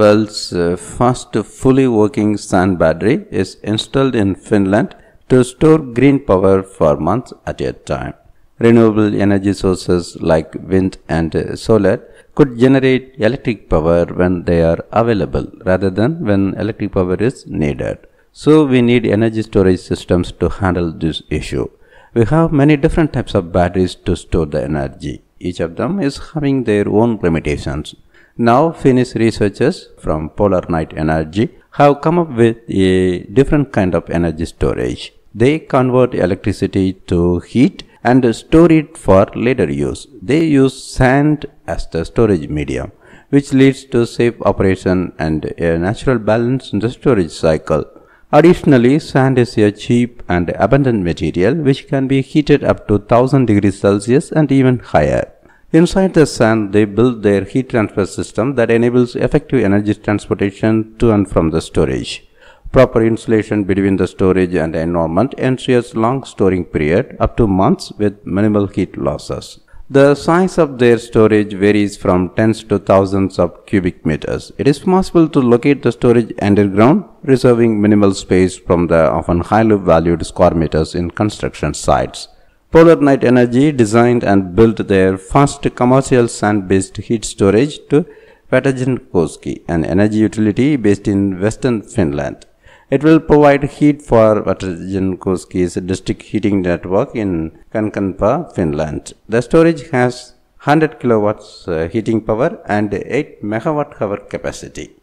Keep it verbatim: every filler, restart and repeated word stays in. world's uh, first fully working sand battery is installed in Finland to store green power for months at a time. Renewable energy sources like wind and uh, solar could generate electric power when they are available rather than when electric power is needed. So we need energy storage systems to handle this issue. We have many different types of batteries to store the energy. Each of them is having their own limitations. Now, Finnish researchers from Polar Night Energy have come up with a different kind of energy storage. They convert electricity to heat and store it for later use. They use sand as the storage medium, which leads to safe operation and a natural balance in the storage cycle. Additionally, sand is a cheap and abundant material which can be heated up to one thousand degrees Celsius and even higher. Inside the sand, they build their heat transfer system that enables effective energy transportation to and from the storage. Proper insulation between the storage and the environment ensures long storing period up to months with minimal heat losses. The size of their storage varies from tens to thousands of cubic meters. It is possible to locate the storage underground, reserving minimal space from the often highly valued square meters in construction sites. Polar Night Energy designed and built their first commercial sand-based heat storage to Vatajankoski, an energy utility based in western Finland. It will provide heat for Vatajankoski's district heating network in Kankaanpää, Finland. The storage has one hundred kilowatts uh, heating power and eight megawatt hour capacity.